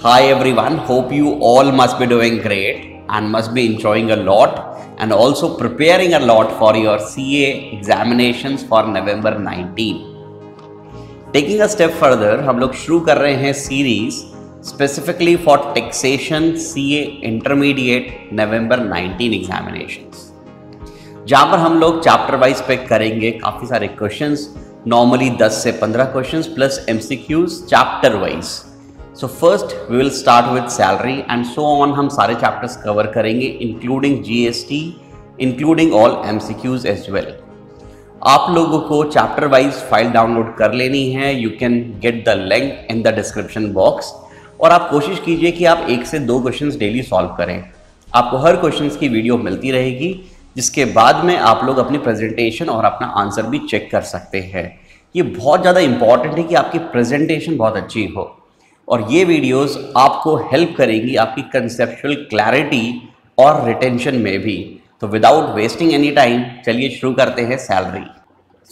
Hi everyone, hope you all must be doing great and must be enjoying a lot and also preparing a lot for your CA examinations for November 19. Taking a step further, हम लोग शुरू कर रहे हैं series specifically for taxation CA Intermediate November 19 examinations, जहाँ पर हम लोग चैप्टर वाइज पिक करेंगे काफ़ी सारे क्वेश्चंस, नॉर्मली 10 से 15 questions plus MCQs chapter wise. So first we will start with salary and so on, हम सारे चैप्टर्स कवर करेंगे including GST, including all MCQs as well. आप लोगों को चैप्टर वाइज फाइल डाउनलोड कर लेनी है, you can get the link in the description box, और आप कोशिश कीजिए कि आप 1 से 2 क्वेश्चंस डेली सॉल्व करें। आपको हर क्वेश्चंस की वीडियो मिलती रहेगी, जिसके बाद में आप लोग अपनी प्रेजेंटेशन और अपना आंसर भी चेक कर सकते हैं। ये बहुत ज़्यादा इम्पॉर्टेंट है कि आपकी प्रेजेंटेशन बहुत अच्छी हो, और ये वीडियोस आपको हेल्प करेंगी आपकी कंसेप्चुअल क्लैरिटी और रिटेंशन में भी। तो विदाउट वेस्टिंग एनी टाइम चलिए शुरू करते हैं salary.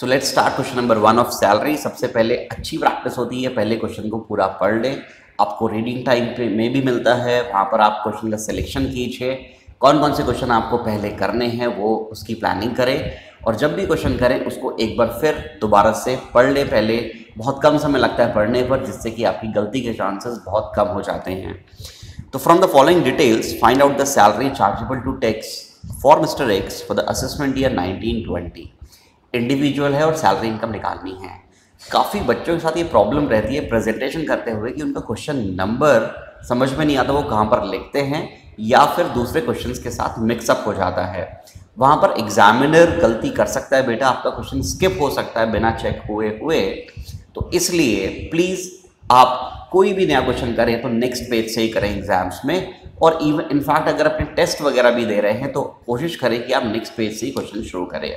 So let's start question number 1 of salary. सबसे पहले अच्छी प्रैक्टिस होती है, पहले क्वेश्चन को पूरा पढ़ लें। आपको रीडिंग टाइम पे में भी मिलता है, वहाँ पर आप क्वेश्चन का सिलेक्शन कीजिए, कौन कौन से क्वेश्चन आपको पहले करने हैं वो उसकी प्लानिंग करें, और जब भी क्वेश्चन करें उसको एक बार फिर दोबारा से पढ़ लें। पहले बहुत कम समय लगता है पढ़ने पर, जिससे कि आपकी गलती के चांसेस बहुत कम हो जाते हैं। तो from the following details find out the salary chargeable to tax for mister X for the assessment year 1920। Individual है और सैलरी इनकम निकालनी है। काफ़ी बच्चों के साथ ये प्रॉब्लम रहती है प्रेजेंटेशन करते हुए कि उनका क्वेश्चन नंबर समझ में नहीं आता, वो कहाँ पर लिखते हैं, या फिर दूसरे क्वेश्चंस के साथ मिक्सअप हो जाता है। वहाँ पर एग्जामिनर गलती कर सकता है, बेटा आपका क्वेश्चन स्किप हो सकता है बिना चेक हुए। तो इसलिए प्लीज़ आप कोई भी नया क्वेश्चन करें तो नेक्स्ट पेज से ही करें एग्जाम्स में, और इवन इनफैक्ट अगर अपने टेस्ट वगैरह भी दे रहे हैं तो कोशिश करें कि आप नेक्स्ट पेज से ही क्वेश्चन शुरू करें।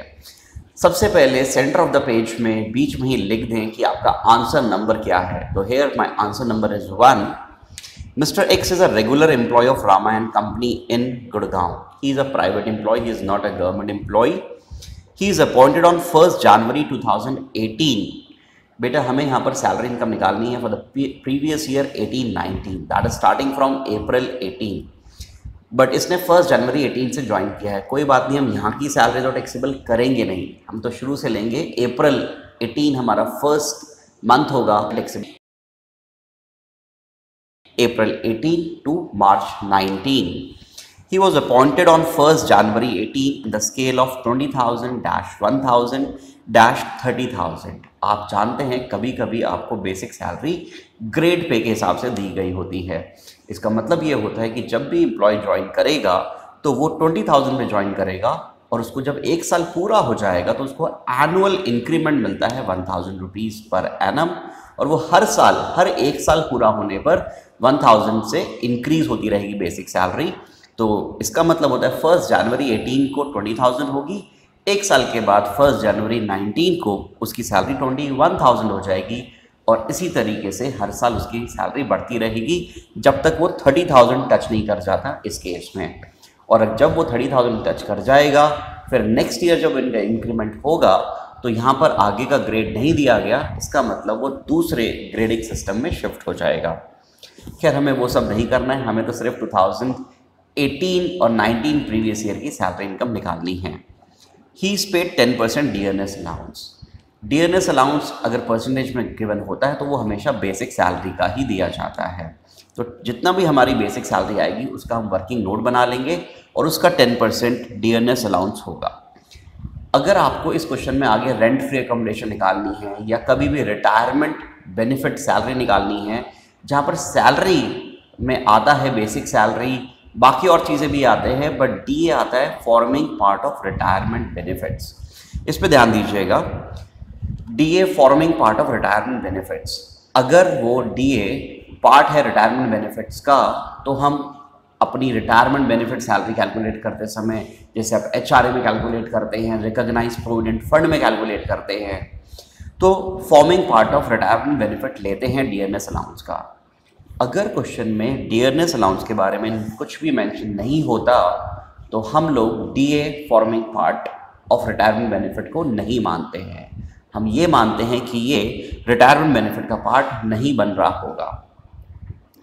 सबसे पहले सेंटर ऑफ द पेज में बीच में ही लिख दें कि आपका आंसर नंबर क्या है। तो here my answer number is 1। Mister X is a regular employee of Rama and company in Gurgaon. He is a private employee, he is not a government employee. He is appointed on 1 January 2018। बेटा हमें यहाँ पर salary income निकालनी है for the previous year 18-19, that is starting from April 18, but इसने 1 जनवरी 18 से join किया है। कोई बात नहीं, हम यहाँ की सैलरी तो टैक्सेबल करेंगे नहीं, हम तो शुरू से लेंगे। अप्रैल 18 हमारा फर्स्ट मंथ होगा taxable, April 18 to March 19। He was appointed on 1st January 18 in the scale of 20,000-1,000-30,000। आप जानते हैं कभी कभी आपको बेसिक सैलरी ग्रेड पे के हिसाब से दी गई होती है। इसका मतलब ये होता है कि जब भी एम्प्लॉय ज्वाइन करेगा तो वो 20,000 में ज्वाइन करेगा, और उसको जब 1 साल पूरा हो जाएगा तो उसको एनुअल इंक्रीमेंट मिलता है 1,000 रुपीज़ पर एनम, और वो हर एक साल पूरा होने पर 1,000 से इंक्रीज़ होती रहेगी बेसिक सैलरी। तो इसका मतलब होता है 1 जनवरी 18 को 20,000 होगी, 1 साल के बाद 1 जनवरी 19 को उसकी सैलरी 21,000 हो जाएगी, और इसी तरीके से हर साल उसकी सैलरी बढ़ती रहेगी जब तक वो 30,000 टच नहीं कर जाता इस केस में। और जब वो 30,000 टच कर जाएगा फिर नेक्स्ट ईयर जब इनका इंक्रीमेंट होगा, तो यहाँ पर आगे का ग्रेड नहीं दिया गया, इसका मतलब वो दूसरे ग्रेडिंग सिस्टम में शिफ्ट हो जाएगा। खैर हमें वो सब नहीं करना है, हमें तो सिर्फ 2018 और 19 प्रीवियस ईयर की सैलरी इनकम निकालनी है। He is paid 10% dearness allowance. Dearness allowance अगर परसेंटेज में गिवन होता है तो वो हमेशा बेसिक सैलरी का ही दिया जाता है। तो जितना भी हमारी बेसिक सैलरी आएगी उसका हम वर्किंग नोट बना लेंगे, और उसका 10% डीएनएस अलाउंस होगा। अगर आपको इस क्वेश्चन में आगे रेंट फ्री अकोमोडेशन निकालनी है, या कभी भी रिटायरमेंट बेनिफिट सैलरी निकालनी है, जहाँ पर सैलरी में आता है बेसिक सैलरी, बाकी और चीज़ें भी आते हैं, बट DA आता है forming part of retirement benefits. इस पे ध्यान दीजिएगा, DA forming part of retirement benefits. अगर वो DA पार्ट है रिटायरमेंट बेनिफिट्स का, तो हम अपनी रिटायरमेंट बेनिफिट सैलरी कैलकुलेट करते समय, जैसे आप HRA में कैलकुलेट करते हैं, रिकॉग्नाइज प्रोविडेंट फंड में कैलकुलेट करते हैं, तो forming part of retirement benefit लेते हैं DNS अलाउंस का। अगर क्वेश्चन में डीएनएस अलाउंस के बारे में कुछ भी मेंशन नहीं होता, तो हम लोग DA forming part of retirement benefit को नहीं मानते हैं। हम ये मानते हैं कि ये रिटायरमेंट बेनिफिट का पार्ट नहीं बन रहा होगा।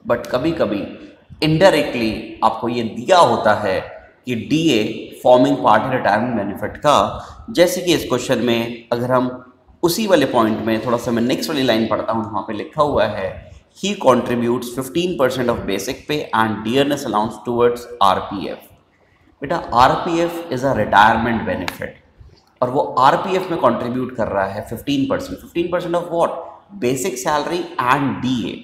बट कभी कभी इनडायरेक्टली आपको ये दिया होता है कि डीए फॉर्मिंग पार्ट है रिटायरमेंट बेनिफिट का। जैसे कि इस क्वेश्चन में अगर हम उसी वाले पॉइंट में थोड़ा सा मैं नेक्स्ट वाली लाइन पढ़ता हूँ, वहाँ पे लिखा हुआ है he contributes 15% of basic pay and dearness allowance towards RPF. बेटा RPF is a retirement benefit और वो आरपीएफ में कॉन्ट्रीब्यूट कर रहा है 15% of what basic salary and DA.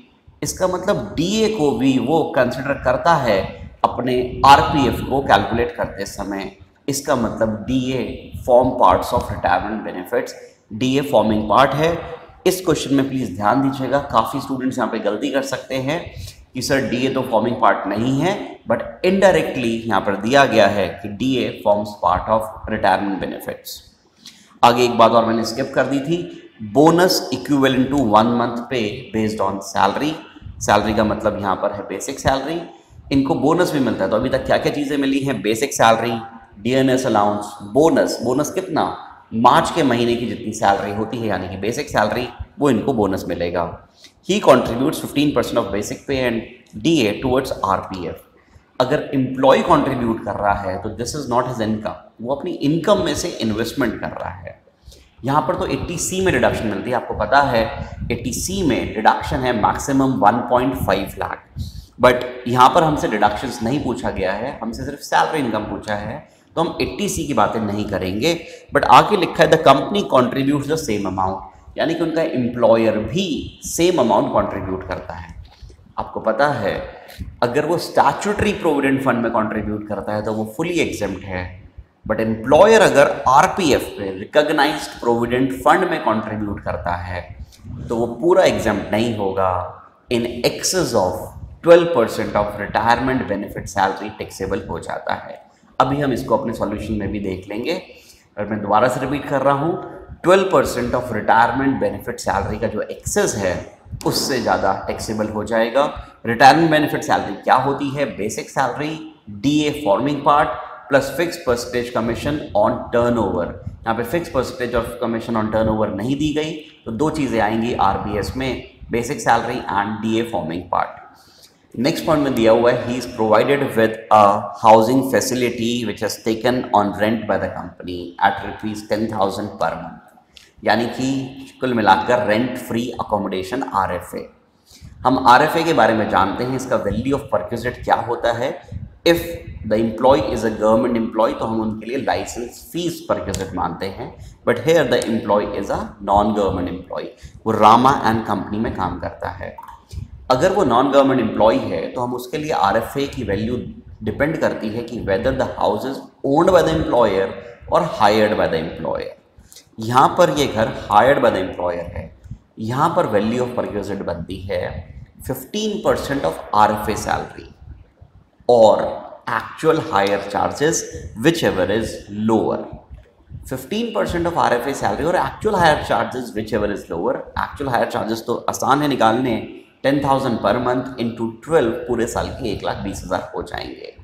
इसका मतलब डीए को भी वो कंसिडर करता है अपने आरपीएफ को कैलकुलेट करते समय। इसका मतलब DA form parts of retirement benefits, DA forming part है। इस क्वेश्चन में प्लीज़ ध्यान दीजिएगा, काफ़ी स्टूडेंट्स यहाँ पे गलती कर सकते हैं कि सर डीए तो फॉर्मिंग पार्ट नहीं है, बट इनडायरेक्टली यहाँ पर दिया गया है कि DA forms part of retirement benefits. आगे एक बात और मैंने स्किप कर दी थी, bonus equivalent to 1 month pay based on salary. Salary का मतलब यहाँ पर है बेसिक सैलरी, इनको बोनस भी मिलता है। तो अभी तक क्या क्या चीज़ें मिली हैं, basic salary, dearness allowance, bonus. Bonus कितना, मार्च के महीने की जितनी सैलरी होती है यानी कि बेसिक सैलरी, वो इनको बोनस मिलेगा। He contributes 15% of basic pay and DA towards RPF. अगर एम्प्लॉय कॉन्ट्रीब्यूट कर रहा है तो this is not his income, वो अपनी इनकम में से इन्वेस्टमेंट कर रहा है। यहाँ पर तो 80C में डिडक्शन मिलती है, आपको पता है 80C में डिडक्शन है मैक्सिमम 1.5 लाख, बट यहाँ पर हमसे डिडक्शंस नहीं पूछा गया है, हमसे सिर्फ सैलरी इनकम पूछा है, तो हम 80C की बातें नहीं करेंगे। बट आगे लिखा है the company contributes the same amount, यानी कि उनका एम्प्लॉयर भी सेम अमाउंट कॉन्ट्रीब्यूट करता है। आपको पता है अगर वो स्टैट्यूटरी प्रोविडेंट फंड में कॉन्ट्रीब्यूट करता है तो वो फुली एग्जेम्प्ट है, बट एम्प्लॉयर अगर आरपीएफ पे रिकॉग्नाइज्ड प्रोविडेंट फंड में कॉन्ट्रीब्यूट करता है तो वो पूरा एग्जेम्प्ट नहीं होगा। In excess of 12% of retirement benefit salary taxable हो जाता है। अभी हम इसको अपने सॉल्यूशन में भी देख लेंगे, और मैं दोबारा से रिपीट कर रहा हूँ, 12% ऑफ रिटायरमेंट बेनिफिट सैलरी का जो एक्सेस है उससे ज़्यादा टैक्सेबल हो जाएगा। रिटायरमेंट बेनिफिट सैलरी क्या होती है, basic salary, DA forming part plus fix percentage commission on turnover. यहाँ पे fix percentage of commission on turnover नहीं दी गई, तो दो चीज़ें आएंगी आरपीएफ में, basic salary and DA forming part. Next point में दिया हुआ है he is provided with a housing facility which is taken on rent by the company at ₹10,000 per month, यानी कि कुल मिलाकर रेंट फ्री अकोमोडेशन आरएफए। हम आरएफए के बारे में जानते हैं, इसका वैल्यू ऑफ परक्विजिट क्या होता है। If the employee is a government employee तो हम उनके लिए लाइसेंस फीस परक्विजिट मानते हैं, but here the employee is a non government employee, वो रामा एंड कंपनी में काम करता है। अगर वो नॉन गवर्नमेंट एम्प्लॉय है तो हम उसके लिए आरएफए की वैल्यू डिपेंड करती है कि whether the house is owned by the employer और हायर्ड बाय द एम्प्लॉयर। यहाँ पर ये घर हायर्ड बाय द एम्प्लॉयर है, यहाँ पर वैल्यू ऑफ परक्विजिट बनती है 15% ऑफ आरएफए सैलरी और actual hire charges whichever is lower. 15% of RFA salary और actual hire charges whichever is lower. Actual hire charges तो आसान है निकालने, 10,000 per month इंटू 12 पूरे साल के 1,20,000 हो जाएंगे।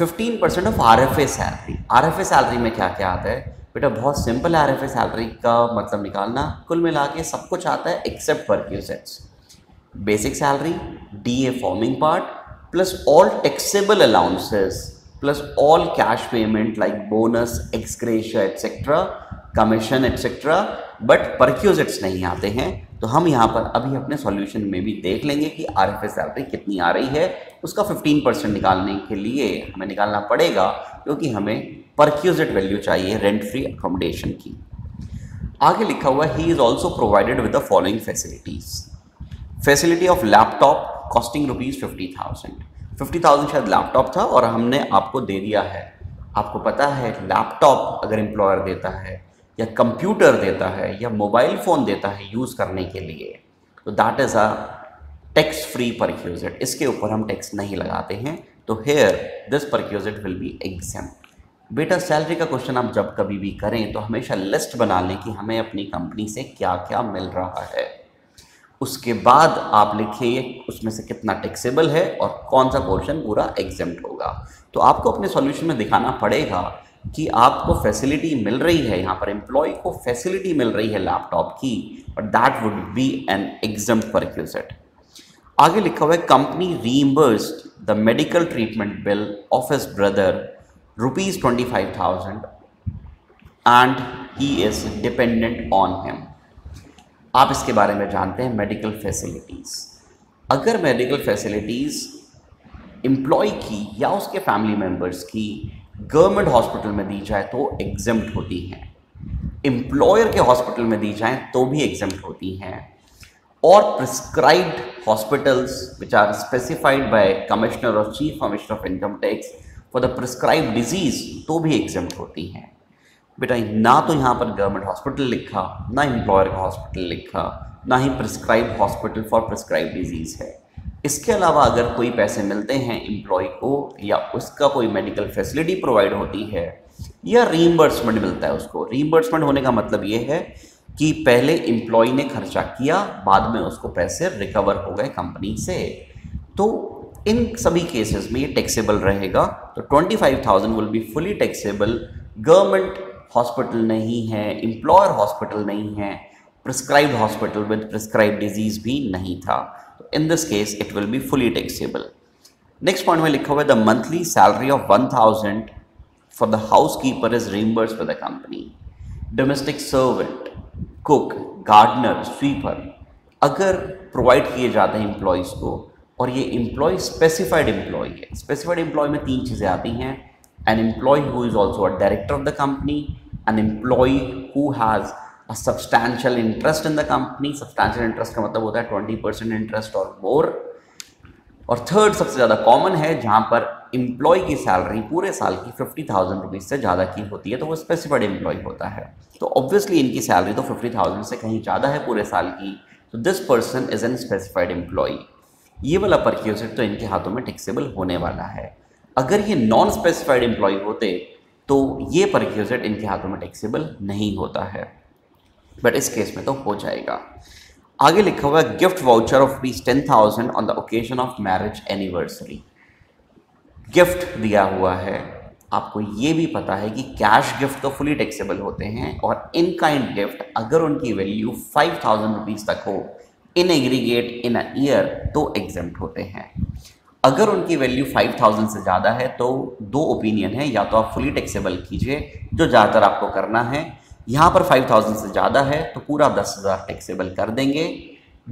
15% of RFA salary, RFA salary में क्या क्या आता है बेटा, बहुत सिंपल है आरएफए सैलरी का मतलब निकालना, कुल मिला के सब कुछ आता है except perquisites, basic salary, DA forming part plus all taxable allowances plus all cash payment like bonus, ex gratia etcetera, commission etcetera, but perquisites नहीं आते हैं। तो हम यहाँ पर अभी अपने सॉल्यूशन में भी देख लेंगे कि आरएफए सैलरी कितनी आ रही है, उसका 15% निकालने के लिए हमें निकालना पड़ेगा क्योंकि हमें परक्विजिट वैल्यू चाहिए रेंट फ्री अकोमोडेशन की। आगे लिखा हुआ he is also provided with the following facilities, facility of laptop costing ₹50,000 शायद लैपटॉप था और हमने आपको दे दिया है। आपको पता है लैपटॉप अगर एम्प्लॉयर देता है या कंप्यूटर देता है या मोबाइल फ़ोन देता है यूज़ करने के लिए, तो that is a tax free perquisite, इसके ऊपर हम टैक्स नहीं लगाते हैं, तो here this perquisite will be exempt. बेटा सैलरी का क्वेश्चन आप जब कभी भी करें तो हमेशा लिस्ट बना लें कि हमें अपनी कंपनी से क्या क्या मिल रहा है, उसके बाद आप लिखिए उसमें से कितना टैक्सेबल है और कौन सा पोर्शन पूरा एग्जेम्प्ट होगा। तो आपको अपने सॉल्यूशन में दिखाना पड़ेगा कि आपको फैसिलिटी मिल रही है, यहाँ पर एम्प्लॉय को फैसिलिटी मिल रही है लैपटॉप की, और that would be an exempt perquisite. आगे लिखा हुआ है company reimbursed the medical treatment bill of his brother rupees 25,000 and he is dependent on him. आप इसके बारे में जानते हैं मेडिकल फैसिलिटीज़। अगर मेडिकल फैसिलिटीज़ एम्प्लॉय की या उसके फैमिली मेम्बर्स की गवर्नमेंट हॉस्पिटल में दी जाए तो एग्जम्प्ट होती हैं, एम्प्लॉयर के हॉस्पिटल में दी जाए तो भी एग्जम्प्ट होती हैं, और prescribed hospitals which are specified by commissioner और chief commissioner of income tax for the prescribed disease तो भी एग्जम्प्ट होती हैं। बेटा ना तो यहाँ पर गवर्नमेंट हॉस्पिटल लिखा, ना एम्प्लॉयर का हॉस्पिटल लिखा, ना ही prescribe hospital for prescribe disease है। इसके अलावा अगर कोई पैसे मिलते हैं एम्प्लॉय को या उसका कोई मेडिकल फैसिलिटी प्रोवाइड होती है या रीइंबर्समेंट मिलता है उसको, रीइंबर्समेंट होने का मतलब ये है कि पहले एम्प्लॉय ने खर्चा किया, बाद में उसको पैसे रिकवर हो गए कंपनी से, तो इन सभी केसेस में ये टैक्सेबल रहेगा। तो 25,000 will be fully taxable. Government hospital नहीं है, एम्प्लॉयर हॉस्पिटल नहीं है, prescribed hospital with prescribed disease भी नहीं था, in this case it will be fully taxable. Next point में लिखा हुआ है the monthly salary of 1,000 for the house keeper is reimburse for the company. Domestic servant, cook, gardener, sweeper अगर provide किए जाते हैं एम्प्लॉयज़ को, और ये एम्प्लॉय स्पेसिफाइड एम्प्लॉय है। स्पेसिफाइड एम्प्लॉय में तीन चीज़ें आती हैं, an employee who is also a director of the company, an employee who has A substantial interest in the company, substantial interest का मतलब होता है 20% इंटरेस्ट और मोर, और थर्ड सबसे ज़्यादा कॉमन है जहाँ पर एम्प्लॉय की सैलरी पूरे साल की 50,000 रुपीज़ से ज़्यादा की होती है तो वो स्पेसिफाइड एम्प्लॉय होता है। तो ऑब्वियसली इनकी सैलरी तो 50,000 से कहीं ज़्यादा है पूरे साल की, तो this person is an specified employee. ये वाला परक्यूसिट तो इनके हाथों में टैक्सेबल होने वाला है। अगर ये नॉन स्पेसिफाइड एम्प्लॉय होते तो ये परक्यूसिट इनके हाथों में टैक्सेबल नहीं होता है, बट इस केस में तो हो जाएगा। आगे लिखा हुआ है gift voucher of rupees 10,000 on the occasion of marriage anniversary. Gift दिया हुआ है, आपको ये भी पता है कि कैश गिफ्ट तो फुली टैक्सेबल होते हैं, और इन काइंड गिफ्ट अगर उनकी वैल्यू 5,000 रुपीज़ तक हो in aggregate in a year तो एग्जम्प्ट होते हैं। अगर उनकी वैल्यू 5,000 से ज़्यादा है तो दो ओपिनियन है, या तो आप फुली टैक्सेबल कीजिए जो ज़्यादातर आपको करना है, यहाँ पर 5,000 से ज़्यादा है तो पूरा 10,000 टैक्सेबल कर देंगे।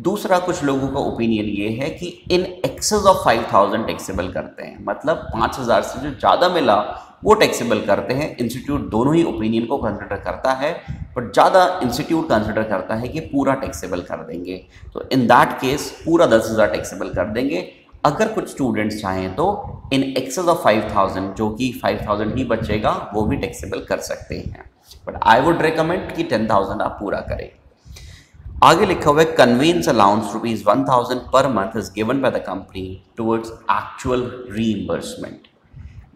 दूसरा कुछ लोगों का ओपिनियन ये है कि इन एक्सेस ऑफ 5,000 टैक्सेबल करते हैं, मतलब 5,000 से जो ज़्यादा मिला वो टैक्सेबल करते हैं। इंस्टीट्यूट दोनों ही ओपिनियन को कंसिडर करता है, बट ज़्यादा इंस्टीट्यूट कंसिडर करता है कि पूरा टैक्सेबल कर देंगे, तो इन दैट केस पूरा 10,000 टैक्सेबल कर देंगे। अगर कुछ स्टूडेंट्स चाहें तो इन एक्सेस ऑफ 5,000 जो कि 5,000 ही बचेगा वो भी टैक्सेबल कर सकते हैं, बट आई वुड रिकमेंड कि 10,000 आप पूरा करें। आगे लिखा हुआ है conveyance allowance rupees 1,000 per month is given by the company towards actual reimbursement.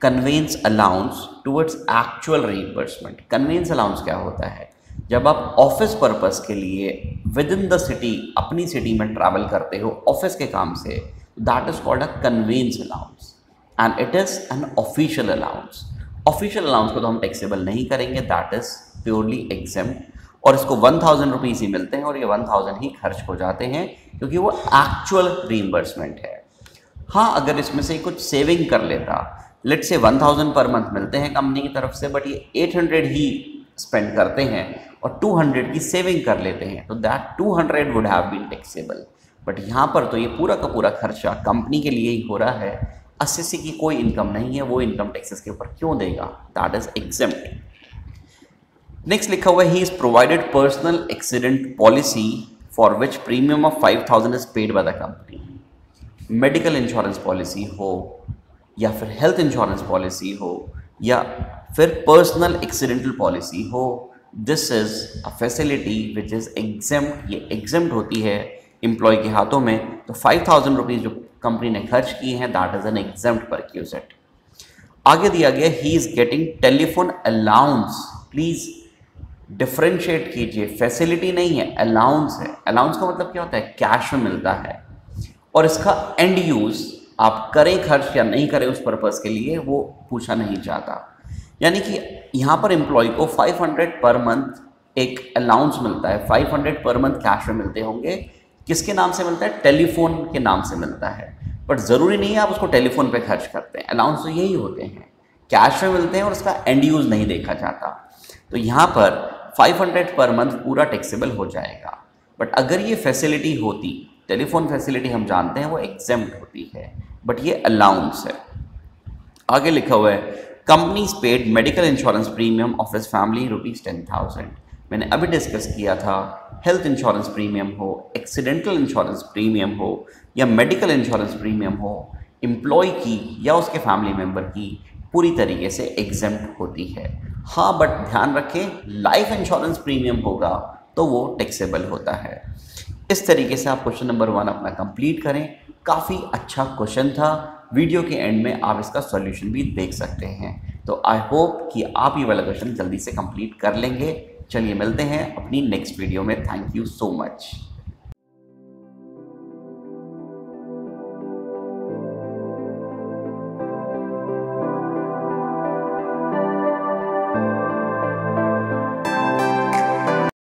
Conveyance allowance towards actual reimbursement. Conveyance allowance क्या होता है? जब आप ऑफिस पर्पस के लिए विद इन द सिटी, अपनी सिटी में ट्रैवल करते हो ऑफिस के काम से, that is called a conveyance allowance and it is an official allowance. Official allowance को तो हम टैक्सेबल नहीं करेंगे, दैट इज प्योरली एग्जेम्प्ट, और इसको 1,000 रुपीज़ ही मिलते हैं और ये 1,000 ही खर्च हो जाते हैं क्योंकि वो एक्चुअल रीइंबर्समेंट है। हाँ, अगर इसमें से कुछ सेविंग कर लेता, लेट्स से 1,000 पर मंथ मिलते हैं कंपनी की तरफ से, बट ये 800 ही स्पेंड करते हैं और 200 की सेविंग कर लेते हैं, तो that 200 would have been taxable. But यहाँ पर तो ये पूरा का पूरा खर्चा कंपनी के लिए ही हो रहा है, एसएससी की कोई इनकम नहीं है, वो इनकम टैक्सेस के ऊपर क्यों देगा, दैट इज एग्जेम्प्ट। नेक्स्ट लिखा हुआ है he is provided personal accident policy for which premium of 5,000 is paid by the company. Medical insurance policy हो या फिर हेल्थ इंश्योरेंस पॉलिसी हो या फिर पर्सनल एक्सीडेंटल पॉलिसी हो, this is a facility which is exempt. ये exempt होती है एम्प्लॉय के हाथों में, तो 5,000 रुपीज़ जो कंपनी ने खर्च किए हैं that is an exempt perquisite. आगे दिया गया he is getting telephone allowance. Please differentiate कीजिए, फैसिलिटी नहीं है, अलाउंस है। अलाउंस का मतलब क्या होता है? कैश में मिलता है, और इसका एंड यूज़ आप करें खर्च या नहीं करें उस पर्पज़ के लिए वो पूछा नहीं जाता। यानी कि यहाँ पर एम्प्लॉय को 500 पर मंथ एक अलाउंस मिलता है, 500 पर मंथ कैश में मिलते होंगे, किसके नाम से मिलता है? टेलीफोन के नाम से मिलता है। बट ज़रूरी नहीं है आप उसको टेलीफोन पे खर्च करते हैं, अलाउंस तो यही होते हैं, कैश में मिलते हैं और उसका एंड यूज़ नहीं देखा जाता। तो यहाँ पर 500 पर मंथ पूरा टैक्सेबल हो जाएगा। बट अगर ये फैसिलिटी होती, टेलीफोन फैसिलिटी हम जानते हैं वो एग्जेम्प्ट होती है, बट ये अलाउंस है। आगे लिखा हुआ है company's paid medical insurance premium of his family ₹10,000। मैंने अभी डिस्कस किया था, हेल्थ इंश्योरेंस प्रीमियम हो, एक्सीडेंटल इंश्योरेंस प्रीमियम हो या मेडिकल इंश्योरेंस प्रीमियम हो, एम्प्लॉय की या उसके फैमिली मेम्बर की पूरी तरीके से एग्जेम्प्ट होती है। हाँ, बट ध्यान रखें लाइफ इंश्योरेंस प्रीमियम होगा तो वो टैक्सेबल होता है। इस तरीके से आप क्वेश्चन नंबर 1 अपना कंप्लीट करें। काफ़ी अच्छा क्वेश्चन था, वीडियो के एंड में आप इसका सॉल्यूशन भी देख सकते हैं। तो आई होप कि आप ये वाला क्वेश्चन जल्दी से कंप्लीट कर लेंगे। चलिए मिलते हैं अपनी नेक्स्ट वीडियो में। Thank you so much.